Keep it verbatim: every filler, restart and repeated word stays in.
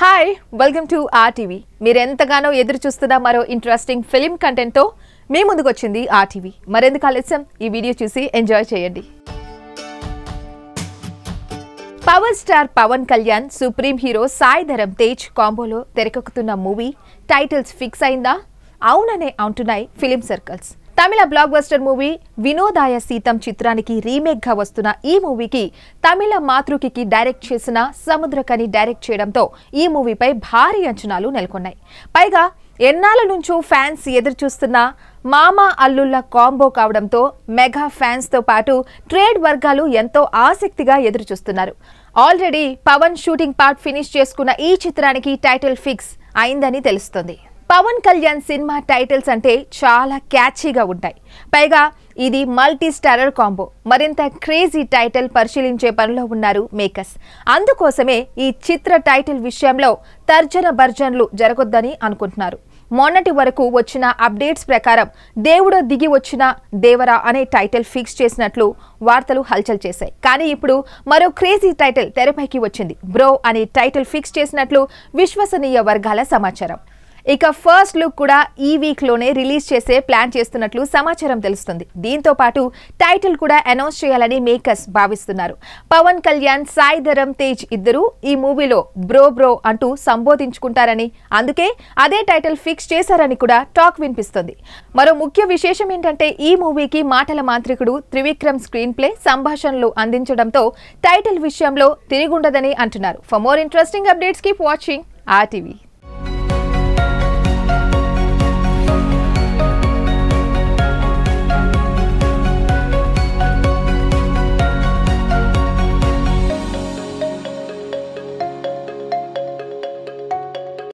Hi, welcome to R T V. మీరెంతగానో ఎదురు చూస్తున్న మరో ఇంట్రెస్టింగ్ ఫిల్మ్ కంటెంట్ తో మీ ముందుకు వచ్చింది R T V. మరెందుకు ఆలస్యం, ఈ వీడియో చూసి ఎంజాయ్ చేయండి. Power star Pawan Kalyan supreme hero Sai Dharam Tej కాంబోలో తెరకెక్కుతున్న మూవీ టైటిల్స్ ఫిక్స్ అయిందా? అవుననే అంటున్నాయి ఫిలిం సర్కిల్స్. తమిళ blockbuster movie Vinodhaya Sitham చిత్రానికి రీమేక్ గా వస్తున్న ఈ మూవీకి తమిళ మాతృకికి డైరెక్ట్ చేసిన సముద్రకని డైరెక్ట్ చేయడంతో ఈ మూవీపై భారీ అంచనాలు నెలకొన్నాయి. పైగా ఎన్నాళ్ళ నుంచో ఫ్యాన్స్ ఎదురు చూస్తున్న మామా అల్లుళ్ళ కాంబో కావడంతో మెగా ఫ్యాన్స్తో పాటు ట్రేడ్ వర్గాలు ఎంతో ఆసక్తిగా ఎదురు చూస్తున్నారు. Already Pawan shooting part finish చేసుకున్న ఈ చిత్రానికి టైటిల్ ఫిక్స్ అయిందని తెలుస్తుంది. పవన్ కళ్యాణ్ సినిమా టైటిల్స్ అంటే చాలా క్యాచీగా ఉంటాయి. పైగా ఇది మల్టీ స్టారర్ కాంబో. మరింత క్రేజీ టైటిల్ పరిశీలించే పనిలో ఉన్నారు మేకర్స్. అందుకోసమే ఈ చిత్ర టైటిల్ విషయంలో తర్జన భర్జనలు జరగొద్దని అనుకుంటున్నారు. మొన్నటి వరకు వచ్చిన అప్డేట్స్ ప్రకారం దేవుడు దిగి వచ్చిన దేవరా అనే టైటిల్ ఫిక్స్ చేసినట్లు వార్తలు హల్చల్ చేశాయి. కానీ ఇప్పుడు మరో క్రేజీ టైటిల్ తెరపైకి వచ్చింది. బ్రో అనే టైటిల్ ఫిక్స్ చేసినట్లు విశ్వసనీయ వర్గాల సమాచారం. ఇక ఫస్ట్ లుక్ కూడా ఈ వీక్లోనే రిలీజ్ చేసే ప్లాన్ చేస్తున్నట్లు సమాచారం తెలుస్తుంది. దీంతో పాటు టైటిల్ కూడా అనౌన్స్ చేయాలని మేకర్స్ భావిస్తున్నారు. పవన్ కళ్యాణ్, సాయి ధరమ్ తేజ్ ఇద్దరు ఈ మూవీలో బ్రో బ్రో అంటూ సంబోధించుకుంటారని, అందుకే అదే టైటిల్ ఫిక్స్ చేశారని కూడా టాక్ వినిపిస్తుంది. మరో ముఖ్య విశేషం ఏంటంటే ఈ మూవీకి మాటల మాంత్రికుడు త్రివిక్రమ్ స్క్రీన్ ప్లే సంభాషణలు అందించడంతో టైటిల్ విషయంలో తిరిగుండదని అంటున్నారు. For more interesting updates keep watching RTV.